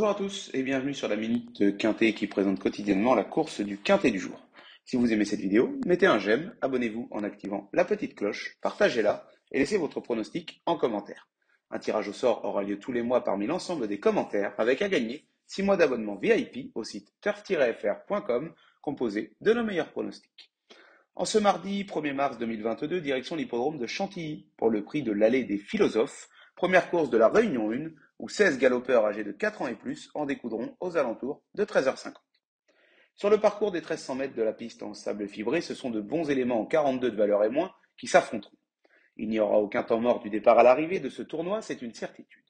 Bonjour à tous et bienvenue sur la Minute Quintet qui présente quotidiennement la course du Quintet du jour. Si vous aimez cette vidéo, mettez un j'aime, abonnez-vous en activant la petite cloche, partagez-la et laissez votre pronostic en commentaire. Un tirage au sort aura lieu tous les mois parmi l'ensemble des commentaires avec à gagner 6 mois d'abonnement VIP au site turf-fr.com composé de nos meilleurs pronostics. En ce mardi 1er mars 2022, direction l'hippodrome de Chantilly pour le prix de l'Allée des Philosophes, première course de la Réunion 1 où 16 galopeurs âgés de 4 ans et plus en découdront aux alentours de 13h50. Sur le parcours des 1300 mètres de la piste en sable fibré, ce sont de bons éléments en 42 de valeur et moins qui s'affronteront. Il n'y aura aucun temps mort du départ à l'arrivée de ce tournoi, c'est une certitude.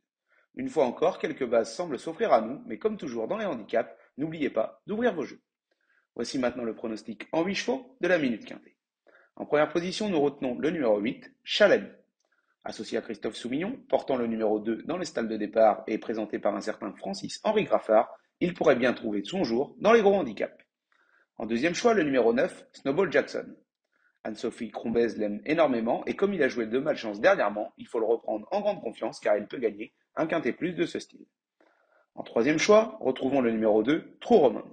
Une fois encore, quelques bases semblent s'offrir à nous, mais comme toujours dans les handicaps, n'oubliez pas d'ouvrir vos jeux. Voici maintenant le pronostic en 8 chevaux de la Minute Quintet. En première position, nous retenons le numéro 8, Chalabi. Associé à Christophe Soumillon, portant le numéro 2 dans les stalles de départ et présenté par un certain Francis-Henri Graffard, il pourrait bien trouver son jour dans les gros handicaps. En deuxième choix, le numéro 9, Snowball Jackson. Anne-Sophie Crombez l'aime énormément et comme il a joué de malchance dernièrement, il faut le reprendre en grande confiance car il peut gagner un quintet plus de ce style. En troisième choix, retrouvons le numéro 2, True Romans.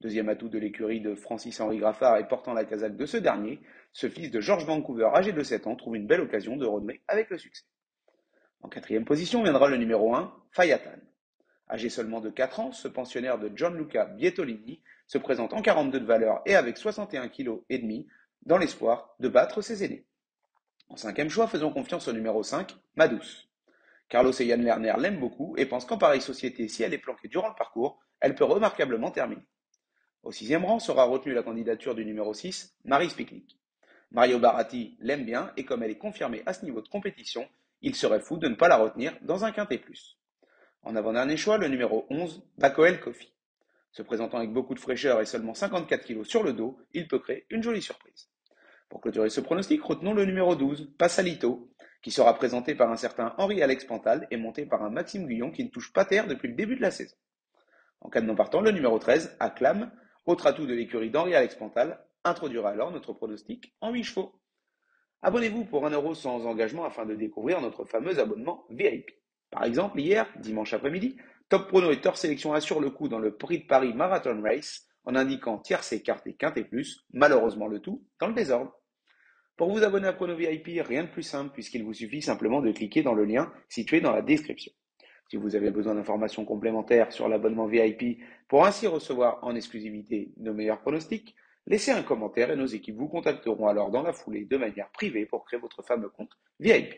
Deuxième atout de l'écurie de Francis-Henri Graffard et portant la casaque de ce dernier, ce fils de George Vancouver, âgé de 7 ans, trouve une belle occasion de renouer avec le succès. En quatrième position viendra le numéro 1, Fayatan. Âgé seulement de 4 ans, ce pensionnaire de Gianluca Bietolini se présente en 42 de valeur et avec 61,5 kg dans l'espoir de battre ses aînés. En cinquième choix, faisons confiance au numéro 5, Madousse. Carlos et Yann Lerner l'aiment beaucoup et pensent qu'en pareille société, si elle est planquée durant le parcours, elle peut remarquablement terminer. Au sixième rang sera retenue la candidature du numéro 6, Marie Spicknick. Mario Baratti l'aime bien et comme elle est confirmée à ce niveau de compétition, il serait fou de ne pas la retenir dans un quintet plus. En avant-dernier choix, le numéro 11, Bacoel Kofi. Se présentant avec beaucoup de fraîcheur et seulement 54 kg sur le dos, il peut créer une jolie surprise. Pour clôturer ce pronostic, retenons le numéro 12, Passalito, qui sera présenté par un certain Henri-Alex Pantale et monté par un Maxime Guyon qui ne touche pas terre depuis le début de la saison. En cas de non partant, le numéro 13, Acclame, autre atout de l'écurie d'Henri-Alex Pantale, introduira alors notre pronostic en 8 chevaux. Abonnez-vous pour 1 € sans engagement afin de découvrir notre fameux abonnement VIP. Par exemple, hier, dimanche après-midi, Top Prono et Turf Sélection assurent le coup dans le Prix de Paris Marathon Race en indiquant tiercé, quarté, quinté plus, malheureusement le tout dans le désordre. Pour vous abonner à Prono VIP, rien de plus simple puisqu'il vous suffit simplement de cliquer dans le lien situé dans la description. Si vous avez besoin d'informations complémentaires sur l'abonnement VIP pour ainsi recevoir en exclusivité nos meilleurs pronostics, laissez un commentaire et nos équipes vous contacteront alors dans la foulée de manière privée pour créer votre fameux compte VIP.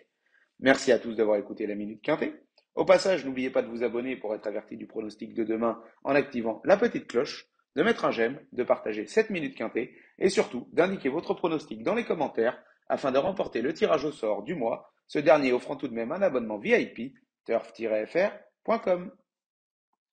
Merci à tous d'avoir écouté la Minute Quintet. Au passage, n'oubliez pas de vous abonner pour être averti du pronostic de demain en activant la petite cloche, de mettre un j'aime, de partager cette Minute Quintet et surtout d'indiquer votre pronostic dans les commentaires afin de remporter le tirage au sort du mois, ce dernier offrant tout de même un abonnement VIP turf-fr.com.